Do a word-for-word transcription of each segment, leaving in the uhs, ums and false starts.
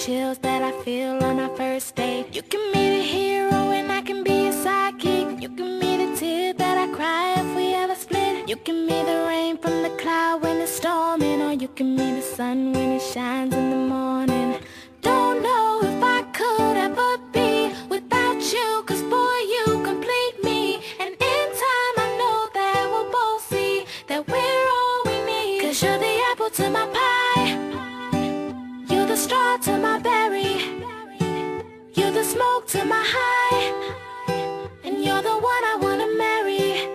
chills that I feel on our first date. You can be the hero and I can be a sidekick. You can be the tear that I cry if we ever split. You can be the rain from the cloud when it's storming, or you can be the sun when it shines in the morning. Don't know if I could ever be without you, cause boy you complete me. And in time I know that we'll both see that we're all we need. Cause you're the apple to my pie, you're the straw to my berry, you're the smoke to my high, and you're the one I wanna marry.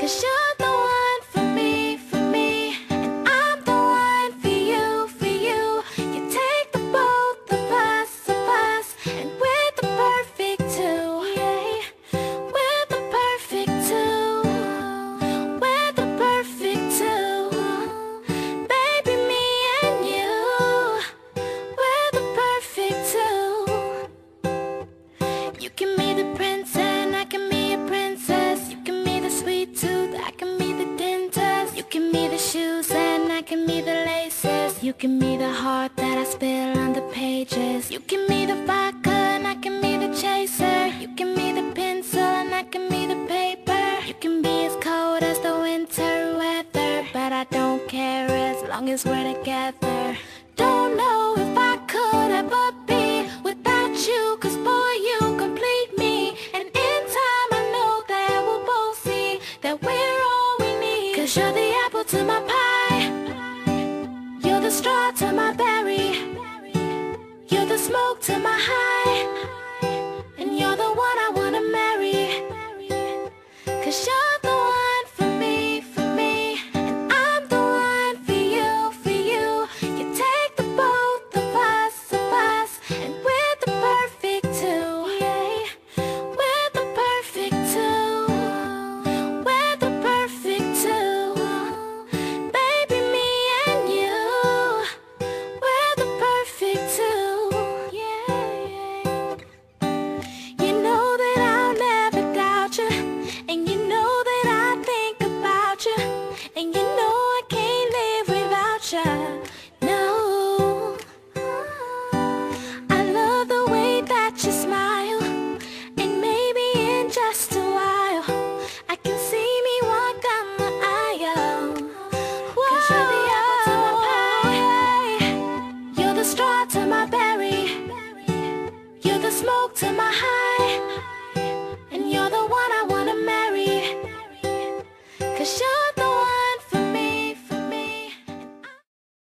Cause you're the one for me, for me, and I'm the one for you, for you. You take the both of us, of us, and we're the perfect two, yeah. We're the perfect two, we're the perfect two. Baby, me and you, we're the perfect two. You can be the prince and I can be a princess. You can be the sweet tooth, I can be the dentist. You can be the shoes and I can be the laces. You can be the heart that I spill on the pages. You can be the vodka and I can be the chaser. You can be the pencil and I can be the paper. You can be as cold as the winter weather, but I don't care as long as we're together. Don't know if I could ever be without you, cause boy you complete me. And in time I know that we'll both see that we're all we need. Cause you're the apple to my pie, you're the straw to my berry, you're the smoke to my high, and you're the one I wanna marry. Cause you're the one for me, for me, and I'm the one for you, for you. You take the both of us, of us, and we're the perfect two, yeah. We're the perfect two, we're the perfect two. Baby, me and you, we're the perfect two, yeah. You know that I'll never doubt you, and you know that I think about you, and you know I can't live without you. No, I love the way that you smile, and maybe in just a while I can see me walk down the aisle. Cause you're the apple to my pie, you're the straw to my berry, you're the smoke to my high.